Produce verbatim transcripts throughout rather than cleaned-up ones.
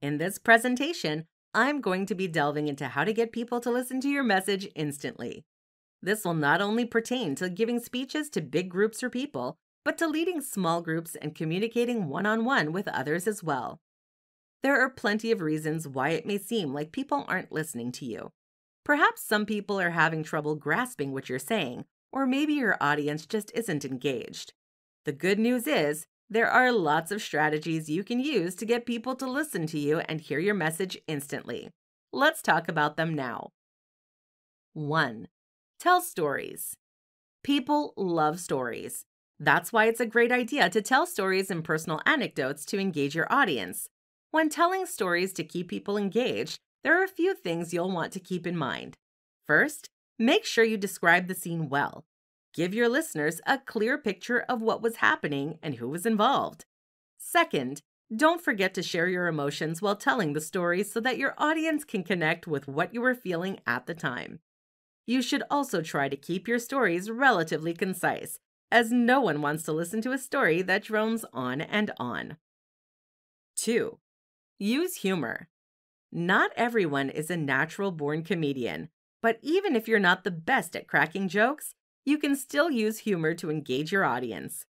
In this presentation, I'm going to be delving into how to get people to listen to your message instantly. This will not only pertain to giving speeches to big groups or people, but to leading small groups and communicating one-on-one with others as well. There are plenty of reasons why it may seem like people aren't listening to you. Perhaps some people are having trouble grasping what you're saying, or maybe your audience just isn't engaged. The good news is, there are lots of strategies you can use to get people to listen to you and hear your message instantly. Let's talk about them now. one. Tell stories. People love stories. That's why it's a great idea to tell stories and personal anecdotes to engage your audience. When telling stories to keep people engaged, there are a few things you'll want to keep in mind. First, make sure you describe the scene well. Give your listeners a clear picture of what was happening and who was involved. Second, don't forget to share your emotions while telling the story so that your audience can connect with what you were feeling at the time. You should also try to keep your stories relatively concise, as no one wants to listen to a story that drones on and on. two. Use humor. Not everyone is a natural-born comedian, but even if you're not the best at cracking jokes, you can still use humor to engage your audience.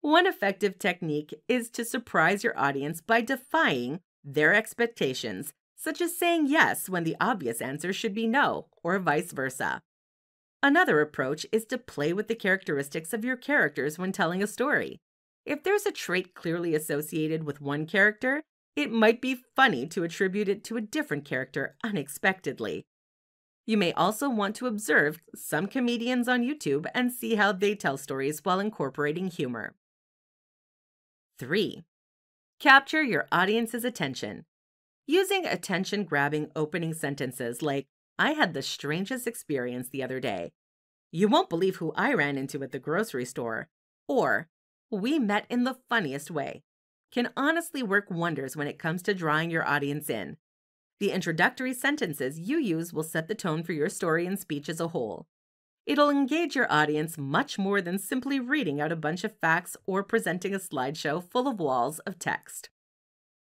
One effective technique is to surprise your audience by defying their expectations, such as saying yes when the obvious answer should be no, or vice versa. Another approach is to play with the characteristics of your characters when telling a story. If there's a trait clearly associated with one character, it might be funny to attribute it to a different character unexpectedly. You may also want to observe some comedians on YouTube and see how they tell stories while incorporating humor. three. Capture your audience's attention. Using attention-grabbing opening sentences like, "I had the strangest experience the other day," "You won't believe who I ran into at the grocery store," or "We met in the funniest way," can honestly work wonders when it comes to drawing your audience in. The introductory sentences you use will set the tone for your story and speech as a whole. It'll engage your audience much more than simply reading out a bunch of facts or presenting a slideshow full of walls of text.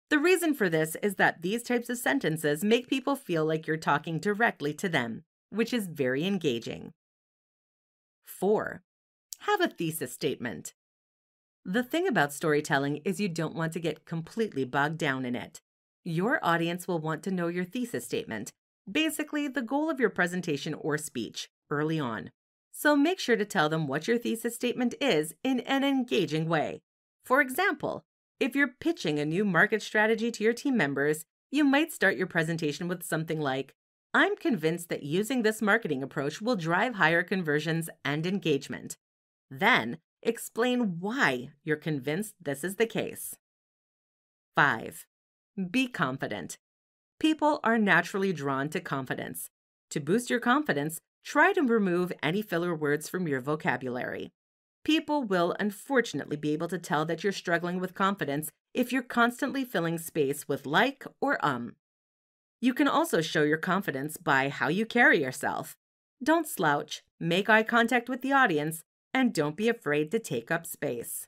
The reason for this is that these types of sentences make people feel like you're talking directly to them, which is very engaging. four. Have a thesis statement. The thing about storytelling is you don't want to get completely bogged down in it. Your audience will want to know your thesis statement, basically the goal of your presentation or speech, early on. So make sure to tell them what your thesis statement is in an engaging way. For example, if you're pitching a new market strategy to your team members, you might start your presentation with something like, "I'm convinced that using this marketing approach will drive higher conversions and engagement." Then, explain why you're convinced this is the case. five. Be confident. People are naturally drawn to confidence. To boost your confidence, try to remove any filler words from your vocabulary. People will unfortunately be able to tell that you're struggling with confidence if you're constantly filling space with "like" or um. You can also show your confidence by how you carry yourself. Don't slouch, make eye contact with the audience, and don't be afraid to take up space.